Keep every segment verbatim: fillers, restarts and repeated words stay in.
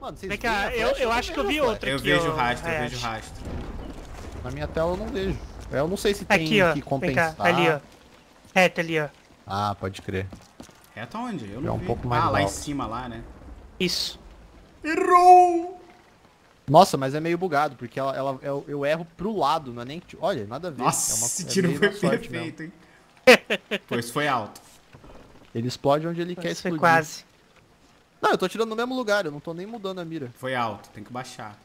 Mano, vocês veem a flecha? Eu, eu acho que eu vi outra aqui. Eu vejo rastro, eu vejo rastro. Na minha tela eu não vejo. Eu não sei se tem que compensar. Ali, ó. Reto ali, ó. Ah, pode crer. Reto aonde? Eu não vi. Ah, lá em cima, lá, né? Isso. Errou! Nossa, mas é meio bugado, porque ela, ela, eu, eu erro pro lado, não é nem... Olha, nada a ver. Nossa, é uma, esse tiro é foi perfeito, hein? Pois foi alto. Ele explode onde ele pois quer explodir. Foi quase. Não, eu tô atirando no mesmo lugar, eu não tô nem mudando a mira. Foi alto, tem que baixar.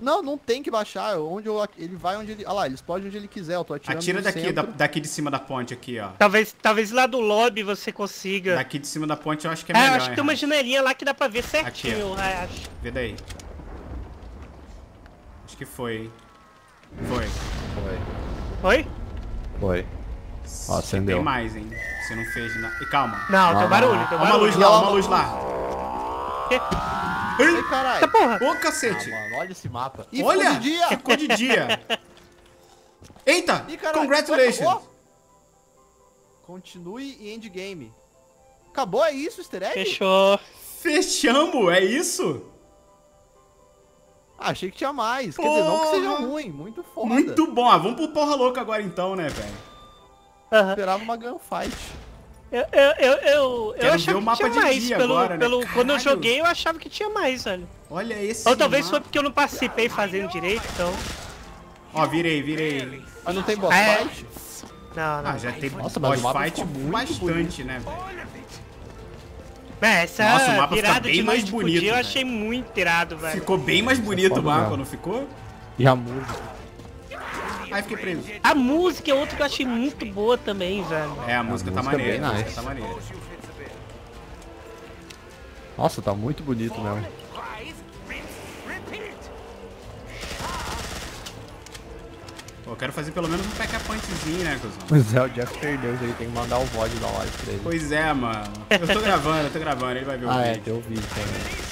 Não, não tem que baixar, onde eu, ele vai onde ele... Olha lá, ele explode onde ele quiser, eu tô atirando. Atira daqui, da, daqui de cima da ponte aqui, ó. Talvez, talvez lá do lobby você consiga. Daqui de cima da ponte eu acho que é melhor. Ah, eu acho que tem uma janelinha lá que dá pra ver certinho, aqui, eu acho. Vê daí. Acho que foi, hein. Foi. Foi. Foi? Foi. Ó, acendeu. Tem mais, hein. Você não fez nada. E calma. Não, ah, tem barulho, tem barulho. Ó uma luz lá, ó uma luz lá. Que? Ei, caralho. Tá porra. Ô, cacete. Ah, mano, olha esse mapa. Ih, olha, ficou de dia. Ficou de dia. Eita, Ih, congratulations. Acabou. Continue e endgame. Acabou, é isso, easter egg? Fechou. Fechamos, é isso? Ah, achei que tinha mais. Porra. Quer dizer, não que seja ruim, muito foda. Muito bom. Ah, vamos pro porra louca agora então, né, velho? Uh-huh. Esperava uma gunfight. Eu, eu, eu, eu achava que tinha mais, agora, pelo, né? Quando eu joguei eu achava que tinha mais, velho. Olha esse. Ou talvez mapa. Foi porque eu não participei fazendo direito, então... Ó, virei, virei. Ah, não tem boss é. fight? Não, não. Ah, já tem Nossa, boss fight muito bastante, bonito. né, velho? É, essa Nossa, o mapa virada bem de mais bonito, dia, eu achei muito irado, velho. Ficou bem mais bonito o mapa, não ficou? E a música? Aí fiquei preso. A música é outra que eu achei muito boa também, velho. É, a música, a tá, música maneira, é a música tá maneira. Nossa, tá muito bonito mesmo. Pô, eu quero fazer pelo menos um pack-a-pointzinho, né, cuzão? Pois é, o Jeff perdeu, ele tem que mandar o V O D da live pra ele. Pois é, mano. Eu tô gravando, eu tô gravando, ele vai ver o ah, vídeo. Ah, é, tem o vídeo também.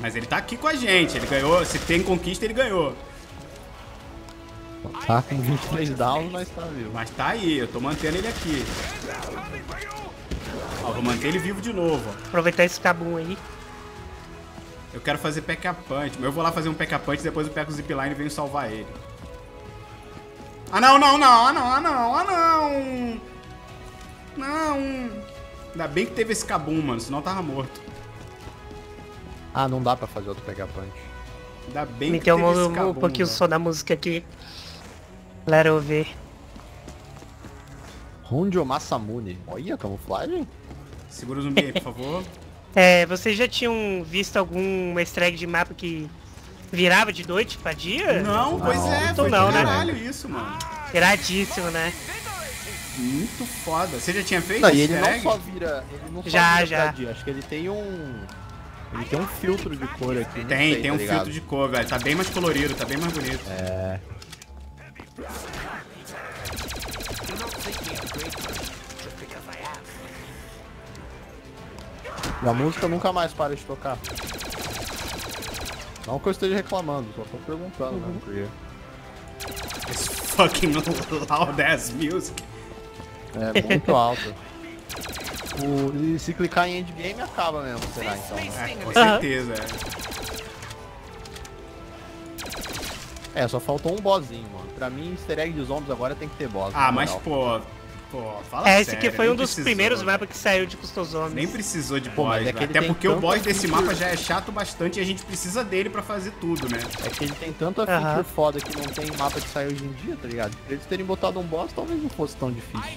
Mas ele tá aqui com a gente, ele ganhou, se tem conquista ele ganhou. Tá com vinte e três downs, mas tá vivo. Mas tá aí, eu tô mantendo ele aqui. Ó, vou manter ele vivo de novo. Ó. Aproveitar esse cabum aí. Eu quero fazer pack a punch, mas eu vou lá fazer um pack a punch, depois eu pego o zipline e venho salvar ele. Ah não, não, não, ah não, ah não, ah não. Não. Ainda bem que teve esse cabum, mano, senão eu tava morto. Ah, não dá pra fazer outro pegar punch. Ainda bem Me que teve um, esse cabum, um pouquinho só da música aqui. Galera, eu ver. Honjo Masamune. Olha a camuflagem. Segura o zumbi aí, por favor. É, vocês já tinham visto algum easter egg de mapa que virava de noite pra dia? Não, não pois não. é. Então foi não, né? Caralho isso, mano. Iradíssimo, né? Muito foda. Você já tinha feito não, easter egg? Ele não só vira, ele não só já, vira já. pra dia. Acho que ele tem um... Ele tem um filtro de cor aqui. Tem, sei, tem um tá filtro de cor, velho. Tá bem mais colorido, tá bem mais bonito. É. E a música nunca mais para de tocar. Não que eu esteja reclamando, só tô perguntando, uhum. né? Porque... It's fucking loud ass music. É, muito alto. O, e se clicar em endgame acaba mesmo, será então? É, com certeza, é. É, só faltou um bossinho, mano. Pra mim, easter egg de zombies agora tem que ter boss. Ah, mas pô, pô, fala sério. É, esse aqui foi um dos primeiros mapas que saiu de Custom Zombies. Nem precisou de boss, até porque o boss desse mapa já é chato bastante e a gente precisa dele pra fazer tudo, né? É que ele tem tanta feature foda que não tem mapa que saiu hoje em dia, tá ligado? Pra eles terem botado um boss, talvez não fosse tão difícil.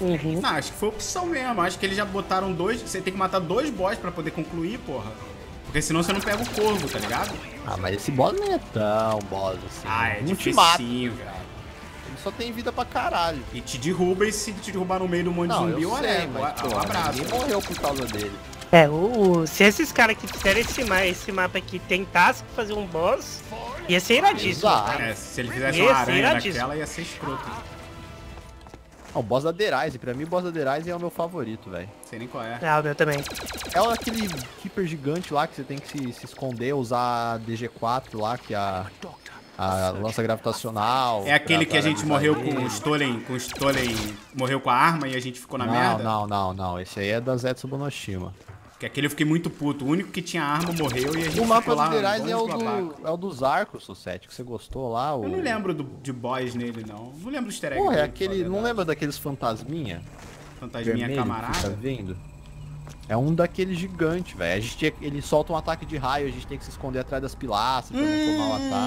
Uhum. Não, acho que foi opção mesmo. Acho que eles já botaram dois. Você tem que matar dois boss pra poder concluir, porra. Porque senão você não pega o corvo, tá ligado? Ah, mas esse boss não é tão boss assim. Ah, é dificinho, cara. Ele só tem vida pra caralho. E te derruba, e se te derrubar no meio do monte de zumbi, eu sei, mas, pô, um abraço. Ninguém morreu por causa dele. É, o, se esses caras que fizerem esse, esse mapa aqui tentassem fazer um boss, ia ser iradíssimo. É, se ele fizesse uma aranha naquela, ia ser escroto. Ah, o boss da der eisendrache, pra mim o boss da der eisendrache é o meu favorito, velho. Sei nem qual é. Ah, o meu também. É aquele keeper gigante lá que você tem que se, se esconder, usar a D G quatro lá, que a A lança gravitacional. É aquele que a gente morreu com o Stolen, com o Stolen morreu com a arma e a gente ficou na não, merda? Não, não, não. Esse aí é da Zetsu Bonoshima. Porque aquele eu fiquei muito puto. O único que tinha arma morreu e a gente o mapa lá, do der rise é o do, é o dos arcos, Sussete, que você gostou lá. O... Eu não lembro do, de boss nele, não. Não lembro do easter egg. Porra, é aquele... Não lembra daqueles fantasminha? Fantasminha vermelho, camarada? Tá vindo? É um daquele gigante, velho. A gente ele solta um ataque de raio, a gente tem que se esconder atrás das pilastras pra não tomar o ataque.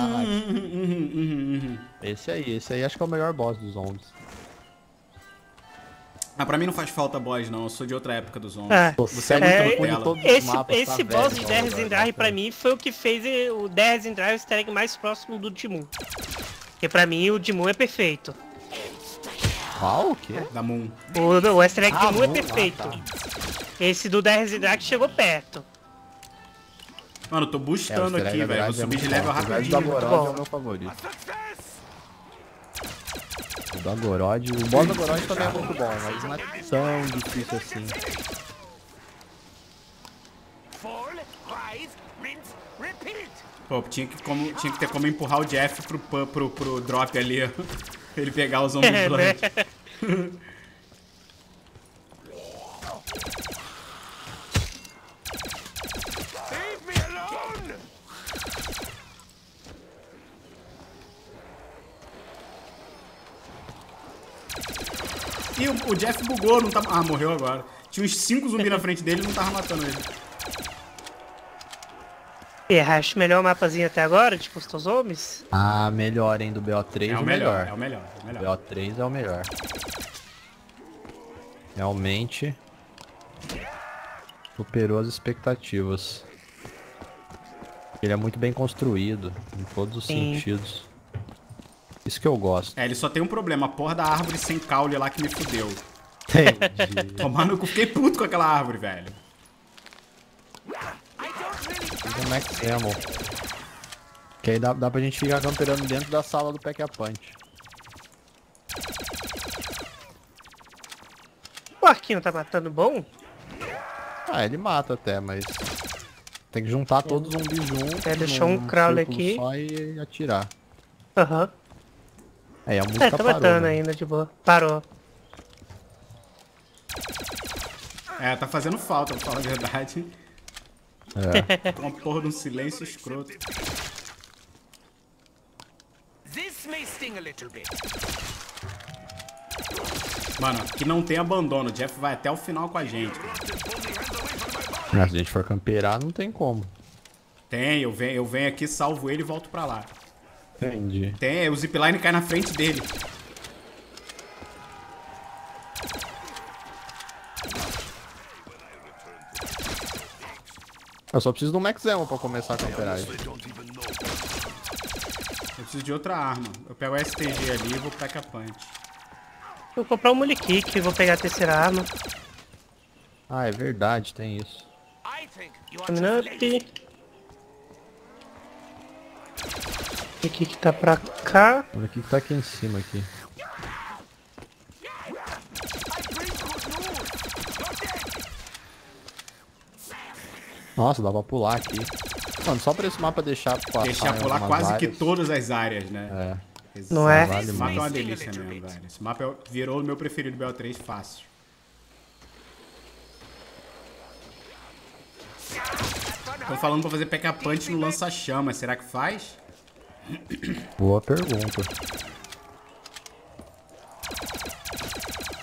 Esse aí, esse aí acho que é o melhor boss dos zombies. Ah, pra mim não faz falta boss não, eu sou de outra época dos zombies. Ah, Você é, é muito é, todo Esse, mapas, esse tá boss velho, de der eisendrache pra mim foi o que fez o der eisendrache o easter egg mais próximo do Dimmu. Porque pra mim o Dimmu é perfeito. Qual? O quê? Da Moon. O, o easter egg ah, Dimmu é perfeito. Ah, tá. Esse do der eisendrache chegou perto. Mano, eu tô boostando é, aqui, velho. Vou subir de level rapidinho. O Dagorod é o meu favorito. O Dagorod... O boss Dagorod também é muito bom, mas não é tão difícil assim. Pô, tinha que, como, tinha que ter como empurrar o Jeff pro, pro, pro, pro drop ali, ó. Pra ele pegar os zombies do lado. E o, o Jeff bugou, não tá... Ah, morreu agora. Tinha uns cinco zumbis na frente dele e não tava matando ele. E acho melhor o mapazinho até agora, tipo os zombies? Ah, melhor, hein? Do B O três é o melhor. É o melhor, é o melhor. O B O três é o melhor. Realmente... Superou as expectativas. Ele é muito bem construído, em todos os Sim. sentidos. Isso que eu gosto. É, ele só tem um problema, a porra da árvore sem caule lá que me fudeu. Entendi. Tomar no cu, fiquei puto com aquela árvore, velho. Fiz um Max Ammo. Que aí dá, dá pra gente ficar camperando dentro da sala do Pack a Punch. O arquinho tá matando bom? Ah, ele mata até, mas... Tem que juntar todos os zumbis juntos. É, deixou um crawl aqui. Só e atirar. Aham. Uhum. Aí a música é, tá parou, matando né? ainda, de boa. Parou. É, tá fazendo falta, pra falar a verdade. É. Uma porra de um silêncio escroto. Mano, aqui não tem abandono. O Jeff vai até o final com a gente. Se a gente for camperar, não tem como. Tem, eu venho, eu venho aqui, salvo ele e volto pra lá. Entendi. Tem, o zipline cai na frente dele. Eu só preciso de um Max Ammo pra começar a camperar. Eu preciso de outra arma. Eu pego a S T G ali e vou pro Pack a Punch. Vou comprar um Molly Kick e vou pegar a terceira arma. Ah, é verdade, tem isso. O que que tá pra cá? O que que tá aqui em cima aqui? Nossa, dá pra pular aqui. Mano, só pra esse mapa deixar... Deixar pular quase áreas. que todas as áreas, né? É. Exato. Não é? Vale esse mapa é uma delícia mesmo, velho. Esse mapa virou o meu preferido do B O três fácil. Tô falando pra fazer Pack a Punch no lança-chama, será que faz? Boa pergunta.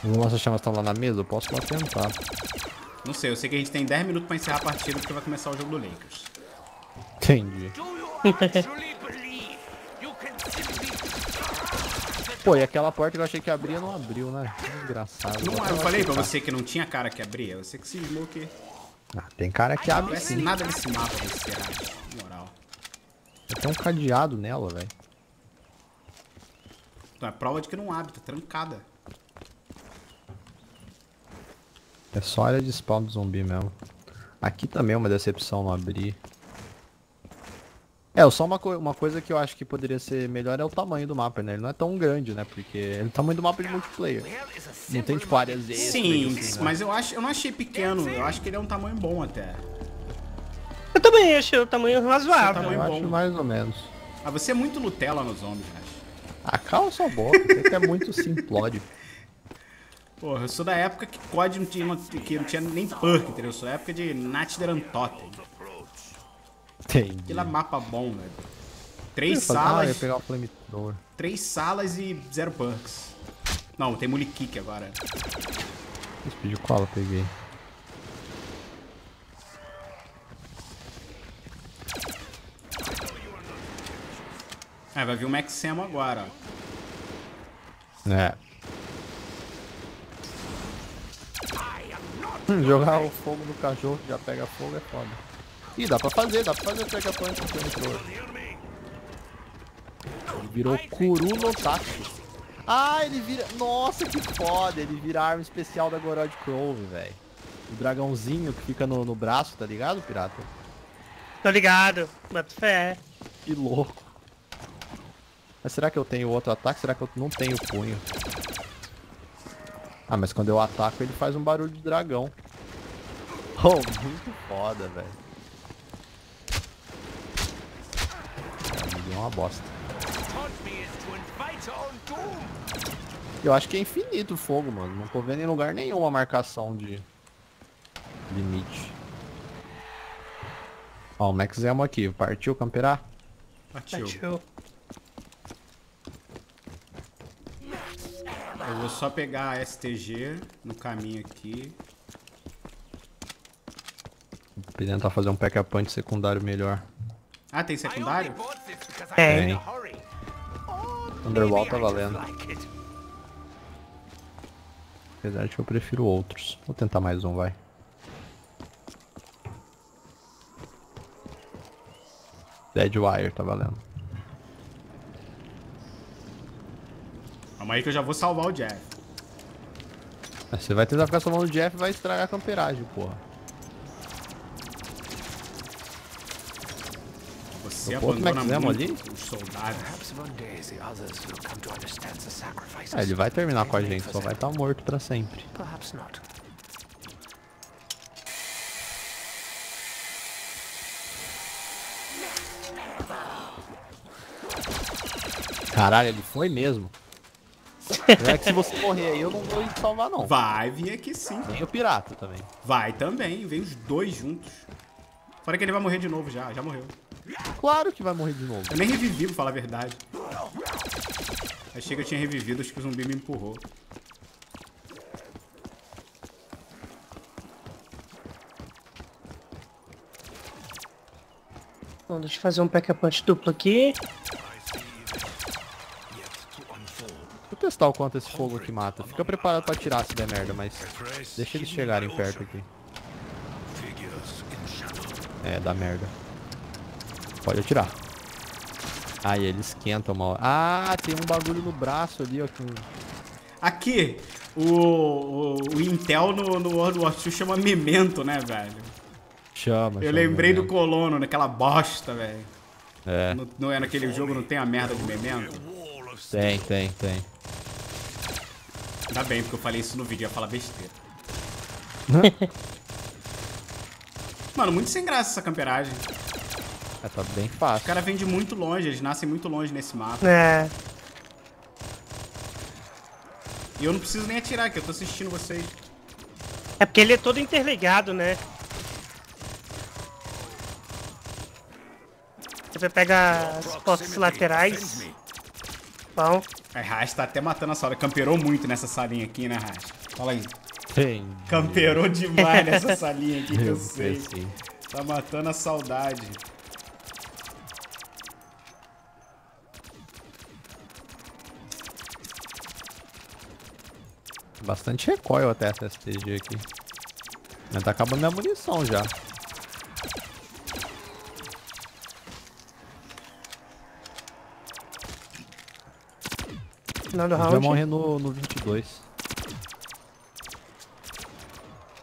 Os nossos chamas estão lá na mesa? Eu posso lá tentar. Não sei, eu sei que a gente tem dez minutos pra encerrar a partida porque vai começar o jogo do Lakers. Entendi. Pô, e aquela porta que eu achei que abria não abriu, né? Engraçado. Não, eu falei pra você que não tinha cara que abria, você que se desbloqueou. Ah, tem cara que abre sim. Não parece nada desse mapa, você acha? Tem um cadeado nela, velho. É prova de que não abre, tá trancada. É só área de spawn do zumbi mesmo. Aqui também é uma decepção não abrir. É, só uma, co uma coisa que eu acho que poderia ser melhor é o tamanho do mapa, né? Ele não é tão grande, né? Porque é o tamanho do mapa de multiplayer. Não tem tipo áreas extras. Sim, assim, mas né? eu, acho, eu não achei pequeno. Eu acho que ele é um tamanho bom até. Eu também achei o tamanho razoável. É um tamanho bom. Eu acho mais ou menos. Ah, você é muito Nutella no Zombies, acho. Ah, cala sua boca, você é muito simplódio. Porra, eu sou da época que C O D não tinha, que não tinha nem perk, entendeu? Eu sou da época de Nath der Antotem. Tem. Aquilo mapa bom, velho. Três salas. Ah, eu pegar o flamethrower. Três salas e zero perks. Não, tem Mule Kick agora. Speed cola, peguei. É, vai vir o Max Semo agora, ó. É. Hum, jogar o fogo no cachorro que já pega fogo é foda. Ih, dá pra fazer, dá pra fazer o checkpoint com o flamethrower. Ele virou Kuru no Taxi. Ah, ele vira... Nossa, que foda! Ele vira a arma especial da Gorod Grove, velho. O dragãozinho que fica no, no braço, tá ligado, pirata? Tô ligado, bato fé. Que louco. Mas será que eu tenho outro ataque? Será que eu não tenho punho? Ah, mas quando eu ataco ele faz um barulho de dragão. Oh, muito foda, velho. Ah, me deu uma bosta. Eu acho que é infinito o fogo, mano. Não tô vendo em lugar nenhum a marcação de limite. Ó, o Max Zemo aqui. Partiu, camperar? Partiu. Partiu. Eu vou só pegar a S T G no caminho aqui. Vou tentar fazer um pack a punch secundário melhor. Ah, tem secundário? Tem. Underwall tá valendo. Apesar de que eu prefiro outros. Vou tentar mais um, vai. Deadwire tá valendo. Calma aí que eu já vou salvar o Jeff. Você vai tentar ficar salvando o Jeff e vai estragar a camperagem, porra. Você abandona muito ali? Os soldados. É, ele vai terminar com a gente, só vai estar morto pra sempre. Caralho, ele foi mesmo. É que se você morrer aí eu não vou te salvar não. Vai vir aqui sim. Vem o pirata também. Vai também, vem os dois juntos. Fora que ele vai morrer de novo já, já morreu. Claro que vai morrer de novo. Eu nem revivi, pra falar a verdade. Achei que eu tinha revivido, acho que o zumbi me empurrou. Bom, deixa eu fazer um pack a punch duplo aqui. Vou testar o quanto esse fogo aqui mata. Fica preparado pra atirar se der merda, mas deixa eles chegarem perto aqui. É, dá merda. Pode atirar. Aí, ele esquenta uma hora. Ah, tem um bagulho no braço ali, ó. Que... Aqui, o, o, o Intel no, no World War Two chama Memento, né, velho? Chama, Eu chama lembrei Memento. Do Colono, naquela bosta, velho. É. No, no, naquele jogo não tem a merda de Memento? Tem, tem, tem. Ainda bem, porque eu falei isso no vídeo, ia falar besteira. Mano, muito sem graça essa camperagem. É, tá bem fácil. Os caras vêm de muito longe, eles nascem muito longe nesse mapa. É. E eu não preciso nem atirar, que eu tô assistindo vocês. É porque ele é todo interligado, né? Você pega as portas laterais. Bom. A Rasta tá até matando a sala. Camperou muito nessa salinha aqui, né, Rasta? Fala aí. Tem. Camperou demais nessa salinha aqui, que eu sei. Sim. Tá matando a saudade. Bastante recoil até essa S T G aqui. Mas tá acabando minha munição já. Final do round. Vai morrer no, no vinte e dois.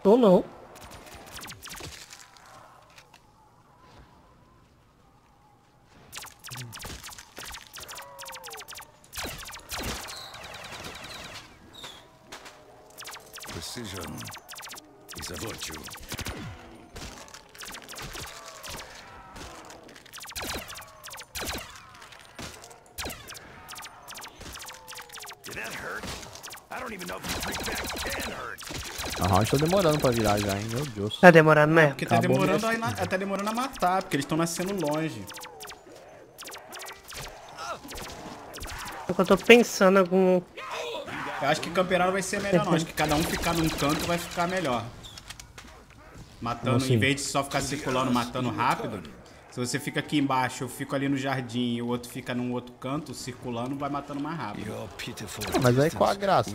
Ou não. A round tá demorando pra virar já, hein? Meu Deus. Tá demorando mesmo? Porque tá demorando, a, na, tá demorando a matar, porque eles estão nascendo longe. Eu tô pensando algum... Eu acho que campeonato vai ser melhor não, acho que cada um ficar num canto vai ficar melhor. Matando, assim? Em vez de só ficar circulando, matando rápido, se você fica aqui embaixo, eu fico ali no jardim e o outro fica num outro canto, circulando, vai matando mais rápido. Mas aí qual a graça?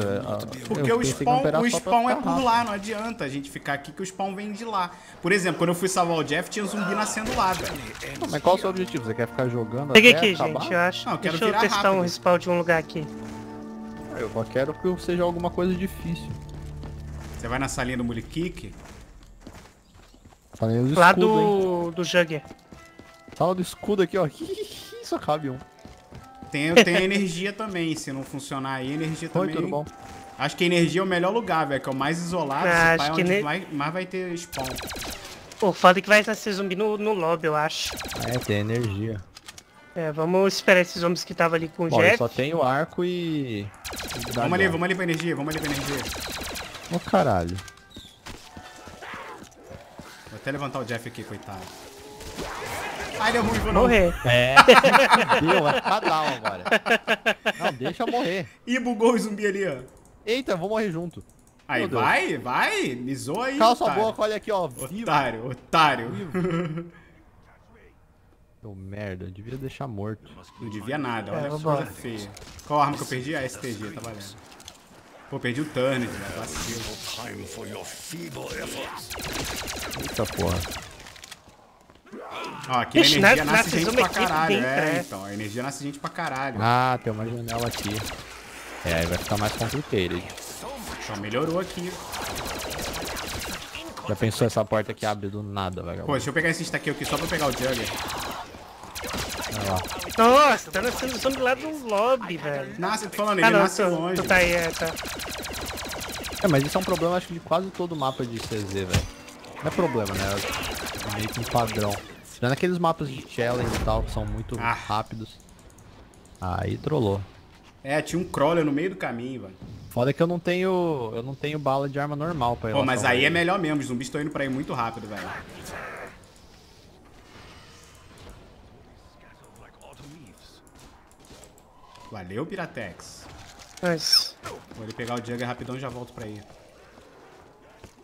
Porque o spawn, o spawn é por lá, não adianta a gente ficar aqui que o spawn vem de lá. Por exemplo, quando eu fui salvar o Jeff, tinha um zumbi nascendo lá, velho. Mas qual é o seu objetivo? Você quer ficar jogando até acabar? Peguei aqui, gente, eu acho. Não, eu quero Deixa eu testar rápido. um respawn de um lugar aqui. Eu só quero que seja alguma coisa difícil. Você vai na salinha do Mulikick? Salinha do escudo, lá do, do Jugger. Sala do escudo aqui, ó. Só cabe um. Tem, tem energia também, se não funcionar aí, energia Foi, também. Tudo bom. Acho que a energia é o melhor lugar, velho, que é o mais isolado. Ah, acho que é onde ne... mais, mais vai ter spawn. Pô, foda que vai nascer zumbi no, no lobby, eu acho. É, tem energia. É, vamos esperar esses zombies que tava ali com o Jeff. Só tem o arco e... Vamos ali, vamos ali pra energia, vamos ali pra energia. Ô, caralho. Vou até levantar o Jeff aqui, coitado. Ai, deu ruim, vou não. Morrer. É. Deu, é fatal agora. Não, deixa morrer. Ih, bugou o zumbi ali, ó. Eita, vou morrer junto. Aí, vai, vai. Lisou aí, Calça otário. boca, olha aqui, ó. Otário, vivo. otário. Vivo. Meu merda, eu devia deixar morto. Não devia nada, olha é, que coisa feia. Qual arma que eu perdi? A S T G, tá valendo. Pô, perdi o Turner, velho. Vacilo. Eita porra. Ó, aqui a energia nasce gente pra caralho. É, então, a energia nasce gente pra caralho. Ah, tem uma janela aqui. É, aí vai ficar mais complicado. Então, melhorou aqui. Já pensou essa porta que abre do nada, velho? Pô, deixa eu pegar esse stack aqui só pra pegar o Jugger. Nossa, tá nascendo zumbi lá do lobby, velho. Nossa, tô falando, ele ah, não, nasce tô, longe. Tô tá aí, é, tá. É, mas isso é um problema, acho que de quase todo o mapa de C Z, velho. Não é problema, né? É meio que um padrão. Já naqueles mapas de challenge e tal, que são muito ah. rápidos. Aí trollou. É, tinha um crawler no meio do caminho, velho. Foda que eu não tenho. Eu não tenho bala de arma normal pra ir. Pô, mas pra aí ele. é melhor mesmo, os zumbis estão indo pra ir muito rápido, velho. Valeu, Piratex. Nice. Vou ali pegar o Jugger rapidão e já volto pra ir.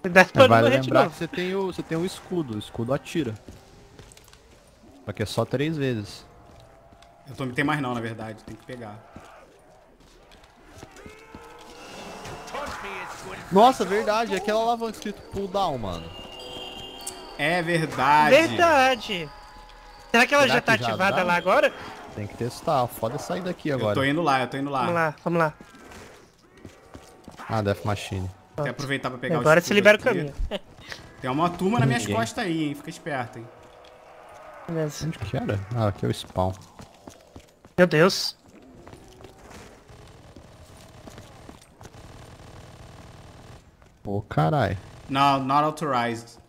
É, vale lembrar que você tem, o, você tem o escudo. O escudo atira. Só que é só três vezes. Eu tô, tem mais não, na verdade. Tem que pegar. Nossa, verdade. Aquela alavanca escrito pull down, mano. É verdade. Verdade. Será que ela Será já tá ativada já lá agora? Tem que testar, foda sair daqui agora. Eu tô indo lá, eu tô indo lá. Vamos lá, vamos lá. Ah, Death Machine. Tem que aproveitar pra pegar agora o Agora se libera aqui. o caminho. Tem uma turma nas minhas costas aí, hein? Fica esperto, hein? Beleza. Onde que era? Ah, aqui é o spawn. Meu Deus. Pô, caralho. Não, not authorized.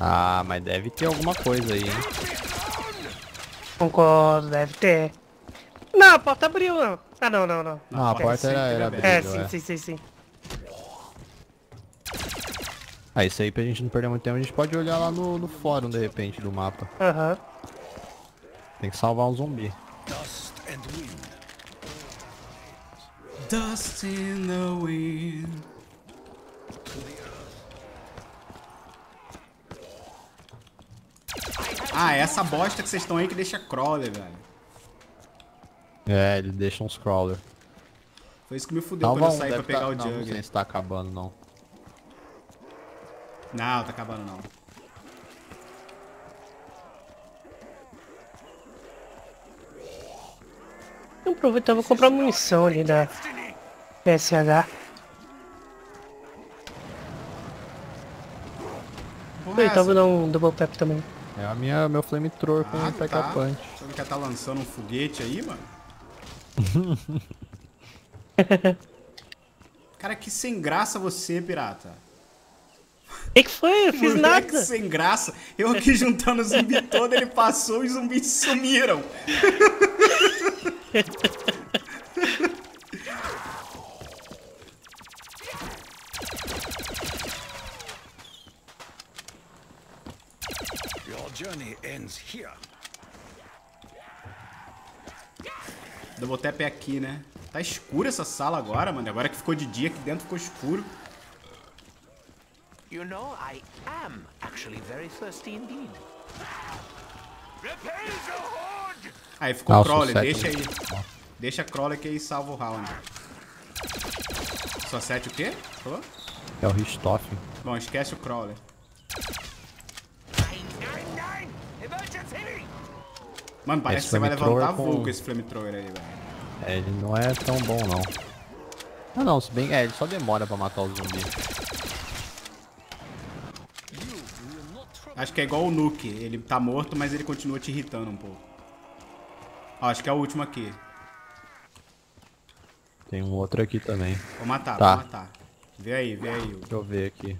Ah, mas deve ter alguma coisa aí, hein? Concordo, deve ter. Não, a porta abriu, não. Ah, não, não, não. Não, a porta era, era aberta. É, sim, é. sim, sim, sim. Ah, isso aí pra gente não perder muito tempo, a gente pode olhar lá no, no fórum, de repente, do mapa. Aham. Uhum. Tem que salvar um zumbi. Dust and wind. Dust in the wind. Ah, é essa bosta que vocês estão aí que deixa crawler, velho. É, ele deixa uns crawler. Foi isso que me fudeu Tava quando eu saí um, pra pegar tá, o Jugger. Não, não sei se tá acabando, não. Não, tá acabando, não. Vou aproveitar, vou comprar munição ali da P S H. Porra, então vou dar um double tap também. É a minha, meu flamethrower com ah, tá. punch. Você não quer tá lançando um foguete aí, mano? Cara, que sem graça você, pirata. Que que foi? Eu fiz Moleque nada. sem graça. Eu aqui juntando o zumbi todo, ele passou e os zumbis sumiram. journey ends here. Double tap é aqui, né? Tá escura essa sala agora, mano. Agora que ficou de dia, aqui dentro ficou escuro. You know, I am actually very thirsty indeed. Aí ficou o Crawler, deixa aí. Deixa a Crawler que aí salva o round. Só sete o quê? Falou? É o Ristoff. Bom, esquece o Crawler. Mano, parece esse que você vai levantar com... voo com esse flamethrower aí, velho. É, ele não é tão bom, não. Ah, não, se bem... É, ele só demora pra matar os zumbis. Acho que é igual o Nuke. Ele tá morto, mas ele continua te irritando um pouco. Ó, acho que é o último aqui. Tem um outro aqui também. Vou matar, tá. vou matar. Vê aí, vê aí. Deixa eu ver aqui.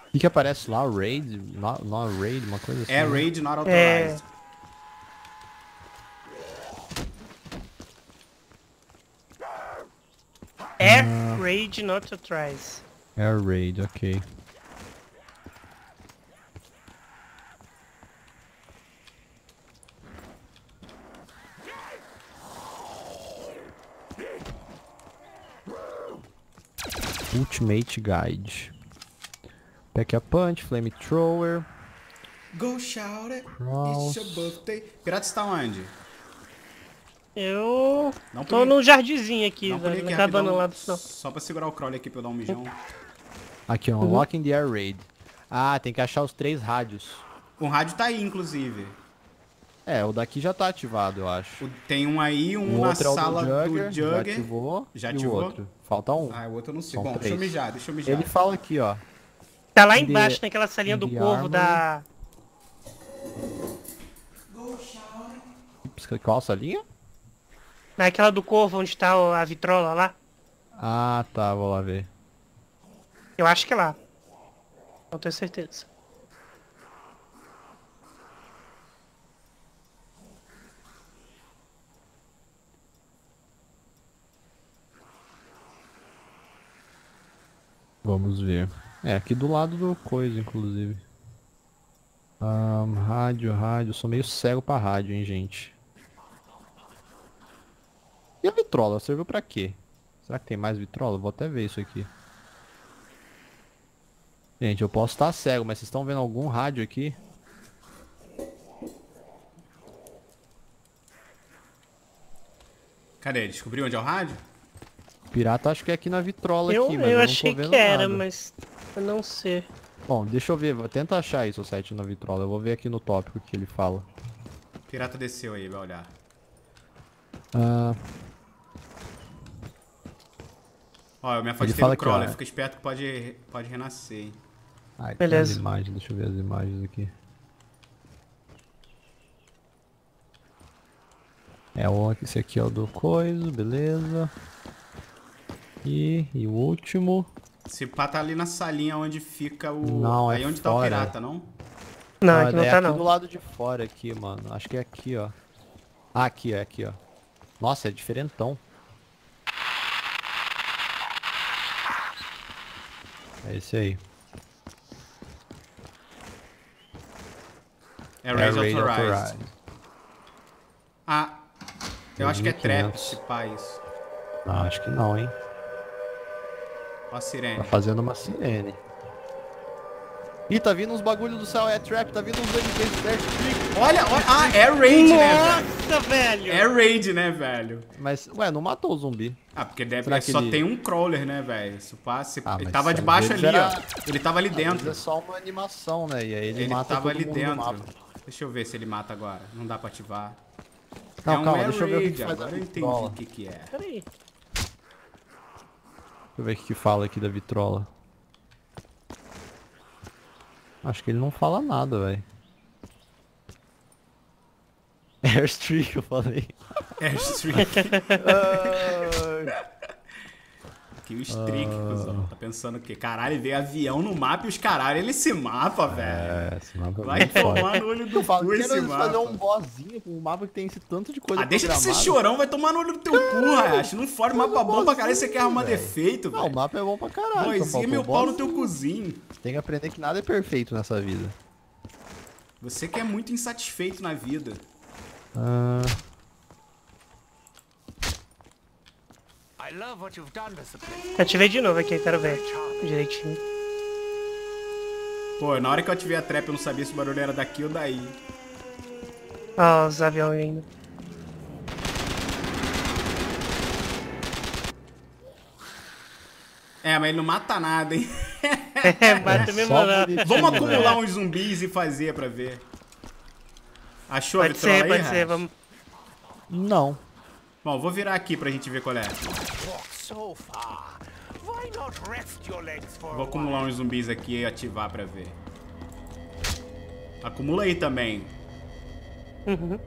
O que, que aparece lá? Raid? Not, not Raid? Uma coisa assim? É Raid Not Authorized. É. Air Raid Not Authorized. Air Raid, ok. Ultimate Guide. Pack a Punch, Flamethrower. Go shout it. It's your birthday. Pirata está onde? Eu não tô num jardinzinho aqui, velho, na cabana lá do sol. Só pra segurar o crawler aqui pra eu dar um mijão. Aqui, ó, unlocking the Air Raid. Ah, tem que achar os três rádios. O rádio tá aí, inclusive. É, o daqui já tá ativado, eu acho. O, tem um aí, um, um na sala do Jugger. Do Jugger. Já ativou. Já ativou. E o outro. Falta um. Ah, o outro eu não sei. São Bom, três. Deixa eu mijar, deixa eu mijar. Ele fala aqui, ó. Tá lá embaixo, the, naquela salinha do corvo da... Qual salinha? Naquela do corvo onde tá a vitrola lá. Ah, tá. Vou lá ver. Eu acho que é lá. Não tenho certeza. Vamos ver. É, aqui do lado do coisa, inclusive. Um, rádio, rádio. Eu sou meio cego pra rádio, hein, gente. E a vitrola? Serviu pra quê? Será que tem mais vitrola? Vou até ver isso aqui. Gente, eu posso estar cego, mas vocês estão vendo algum rádio aqui? Cadê? Descobriu onde é o rádio? Pirata, acho que é aqui na vitrola. Eu, aqui, mas eu, eu não achei tô vendo que era, nada. Mas eu não sei. Bom, deixa eu ver. Tenta achar isso, o sete na vitrola. Eu vou ver aqui no tópico que ele fala. Pirata desceu aí, vai olhar. Ah... Ó, eu me afastei do crawler, que, ó, fica esperto que pode, pode renascer, hein. Ah, beleza. Tem as imagens, deixa eu ver as imagens aqui. É, ó, esse aqui é o do coisa, beleza. E, e o último... Esse pá tá ali na salinha onde fica o... Não, aí é onde fora. Tá o pirata, não? Não, ah, aqui não tá aqui não. Do lado de fora aqui, mano. Acho que é aqui, ó. Ah, aqui, ó, aqui, ó. Nossa, é diferentão. É esse aí. É Air Raid Authorized. Authorized. Ah, eu tem acho que é trap esse país. Não, acho que não, hein. Uma sirene. Tá fazendo uma sirene. Ih, tá vindo uns bagulho do céu, é trap, tá vindo uns dois. Olha, olha, ah, é raid, né, velho? É raid, né, velho? Mas, ué, não matou o zumbi. Ah, porque deve, é, só ele... tem um crawler, né, velho? Passe... Ah, ele tava debaixo ali, era... ó. Ele tava ali dentro. É só uma animação, né? E aí ele, ele mata tava todo ali mundo dentro. Deixa eu ver se ele mata agora. Não dá pra ativar. Não, é um calma, deixa eu ver o que agora eu entendi o que que é. Peraí. Deixa eu ver o que que fala aqui da vitrola. Acho que ele não fala nada, velho. Airstreak, eu falei. Airstreak. Que o streak, ah. cuzão. Tá pensando que caralho, veio avião no mapa e os caralho, ele se mapa, velho. É, esse mapa é vai tomar no olho do cu esse mapa. Fazer um bossinho com um mapa que tem esse tanto de coisa. Ah, deixa de ser chorão, vai tomar no olho do teu cu, Rayashi. Não fora, mapa bozinho, bom pra caralho, você quer arrumar véio. Defeito, velho. Não, o mapa é bom pra caralho. Boizinho, meu pau no teu cozinho. Você tem que aprender que nada é perfeito nessa vida. Você que é muito insatisfeito na vida. Ah... Eu ativei de novo aqui, quero ver direitinho. Pô, na hora que eu ativei a trap eu não sabia se o barulho era daqui ou daí. Ah, os aviões ainda. É, mas ele não mata nada, hein? É, mata mesmo nada. Vamos acumular uns zumbis e fazer pra ver. Achou a vitória aí, Rafa? Pode ser, vamos... Não. Bom, vou virar aqui pra gente ver qual é. Vou acumular uns zumbis aqui e ativar pra ver. Acumula aí também. Uhum.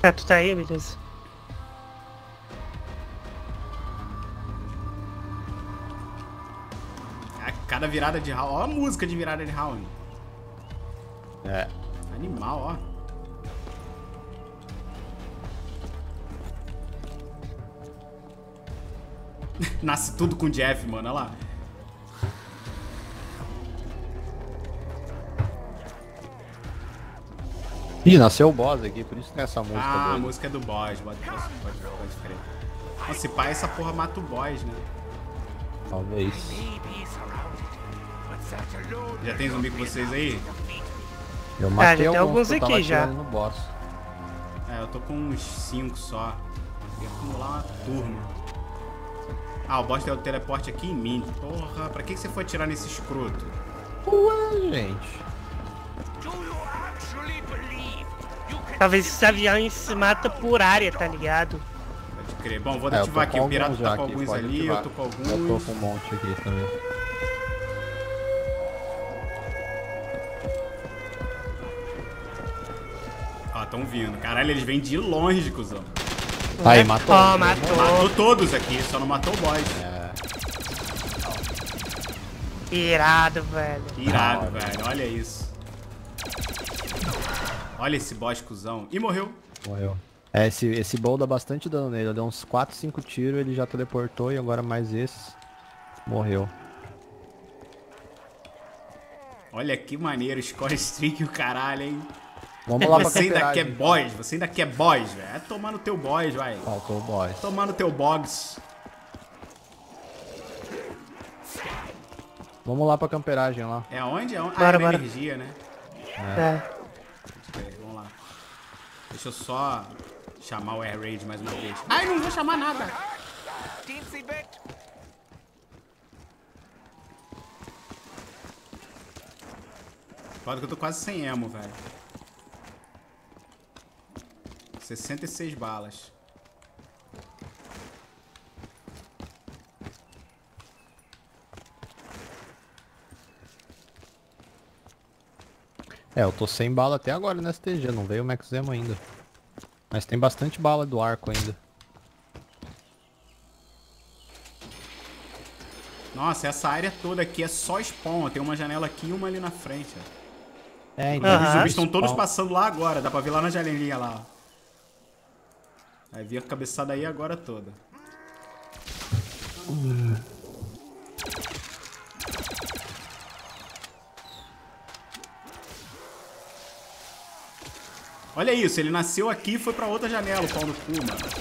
Ah, tu tá aí, beleza. A cada virada de round. Ó a música de virada de round. É. Animal, ó. Nasce tudo com o Jeff, mano, olha lá. Ih, nasceu o boss aqui, por isso que é essa música. Ah, dele. A música é do boss, pode, pode, pode crer. Nossa, se pá, essa porra mata o boss, né? Talvez. Já tem zumbi com vocês aí? Eu matei ah, já alguns, tem alguns aqui já. No boss. É, eu tô com uns cinco só. Tem que acumular uma turma. Ah, o boss deu o teleporte aqui em mim. Porra, pra que você foi atirar nesse escroto? Ué, gente. Talvez esse avião se mata por área, tá ligado? Pode crer. Bom, vou é, ativar aqui. O pirata tá com alguns ali, ativar. Eu tô com alguns. Eu tô com um monte aqui também. Ó, tão vindo. Caralho, eles vêm de longe, cuzão. Aí, matou. Oh, matou. Matou todos aqui, só não matou o boss. É. Irado, velho. Irado, ah, velho. Olha isso. Olha esse boss, cuzão. Ih, morreu. Morreu. É, esse, esse bowl dá bastante dano nele. Deu uns quatro, cinco tiros, ele já teleportou e agora mais esse. Morreu. Olha que maneiro. ScoreStreak, o caralho, hein? Vamos lá você pra ainda quer boss, você ainda quer boss, velho. É tomar no teu boss, vai. Faltou o boss. Tomar no teu bogs. Vamos lá pra camperagem lá. É onde? É onde? Bora, ah, é bora. Energia, né? É. é. Peraí, vamos lá. Deixa eu só chamar o Air Raid mais uma vez. Ai, não vou chamar nada. Foda que eu tô quase sem emo, velho. sessenta e seis balas. É, eu tô sem bala até agora na S T G, não veio o Max Zemo ainda. Mas tem bastante bala do arco ainda. Nossa, essa área toda aqui é só spawn, tem uma janela aqui e uma ali na frente. Ó. É, então. Uhum. Os zumbis estão todos passando lá agora, dá pra ver lá na janelinha lá, ó. Aí vi a cabeçada aí agora toda. Uh. Olha isso, ele nasceu aqui e foi pra outra janela, o pau no cu, mano.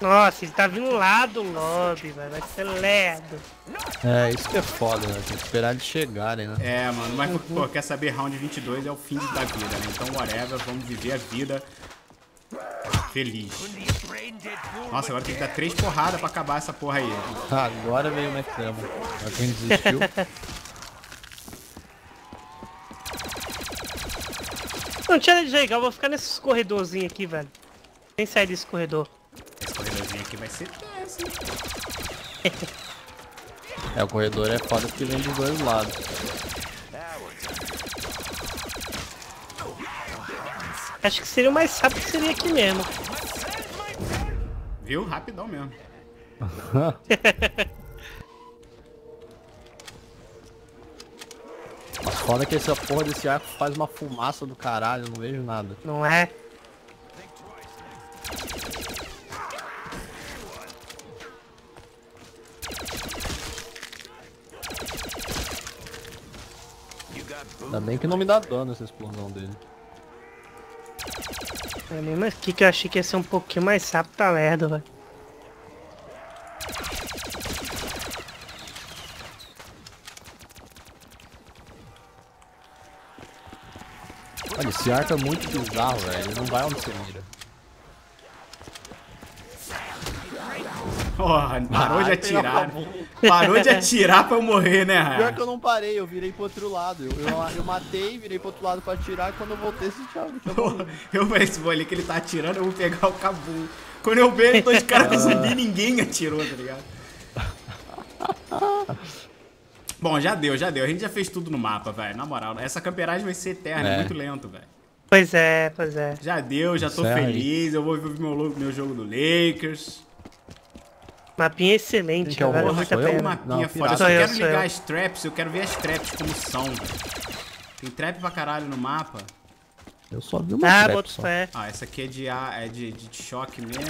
Nossa, ele tá vindo lá do lobby, velho. Vai ser lerdo. É, isso que é foda, né? Tem que esperar eles chegarem, né? É, mano, mas pô, quer saber? Round vinte e dois é o fim da vida, né? Então, whatever, vamos viver a vida feliz. Nossa, agora tem que dar três porradas pra acabar essa porra aí. Ah, agora veio o Mecamo. Alguém desistiu. Não tinha jeito, eu vou ficar nesses corredorzinhos aqui, velho. Sem sair desse corredor. Esse corredorzinho aqui vai ser péssimo. É, o corredor é foda porque vem dos dois lados. Acho que seria o mais rápido que seria aqui mesmo. kill rapidão mesmo. Foda que essa porra desse arco faz uma fumaça do caralho, eu não vejo nada. Não é? Ainda bem que não me dá dano essa explosão dele. É mesmo aqui que eu achei que ia ser um pouquinho mais rápido, tá merda, velho. Olha, esse arco é muito bizarro, velho. Ele não vai onde você mira. Oh, parou ah, de atirar. Parou de atirar pra eu morrer, né, Raia? Pior que eu não parei, eu virei pro outro lado. Eu, eu, eu matei, virei pro outro lado pra atirar e quando eu voltei, esse diabo acabou. Eu vou ali que ele tá atirando, eu vou pegar o cabum. Quando eu vejo, dois caras pra subir, ninguém atirou, tá ligado? Bom, já deu, já deu. A gente já fez tudo no mapa, velho. Na moral, essa camperagem vai ser eterna, é muito lento, velho. Pois é, pois é. Já deu, já tô Sério? feliz. Eu vou ver meu, meu jogo do Lakers. Mapinha excelente, cara. Porra, é que eu mapinha foda. Eu só quero ligar eu. as traps, eu quero ver as traps como são, velho. Tem trap pra caralho no mapa. Eu só vi uma ah, trap só. Fé. Ah, essa aqui é de, é de, de choque mesmo.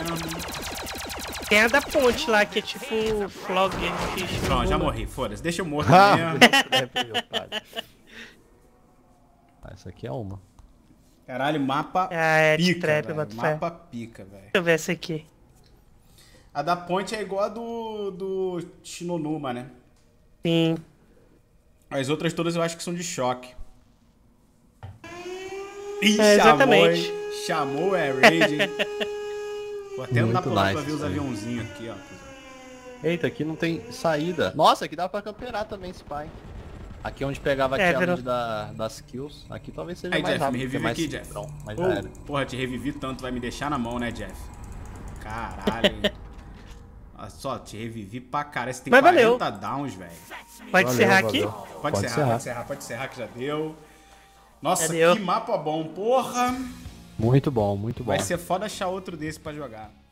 Tem a da ponte lá, que é tipo flog. Pronto, já morri, foda-se. Deixa eu morrer mesmo. Ah, essa aqui é uma. Caralho, mapa ah, é pica, de trap, velho. Mapa pica, velho. Deixa eu ver essa aqui. A da ponte é igual a do, do Shinonuma, né? Sim. As outras todas eu acho que são de choque. Ih, é, exatamente. Chamou o Air Raid, hein? Vou até andar por lá pra ver os aviãozinhos aqui, ó. Eita, aqui não tem saída. Nossa, aqui dá pra camperar também, Spike. Aqui é onde pegava é, aquela da, das kills. Aqui talvez seja Aí, mais Jeff, rápido. Aí, Jeff, me revive aqui, mais... Jeff. Mas oh, era. Porra, te revivi tanto, vai me deixar na mão, né, Jeff? Caralho. Olha só, te revivi pra cara. Esse tem Mas quarenta valeu. downs, velho. Pode encerrar aqui? Pode, pode serrar, serrar, pode serrar, pode serrar que já deu. Nossa, já deu. Que mapa bom, porra. Muito bom, muito bom. Vai ser foda achar outro desse pra jogar.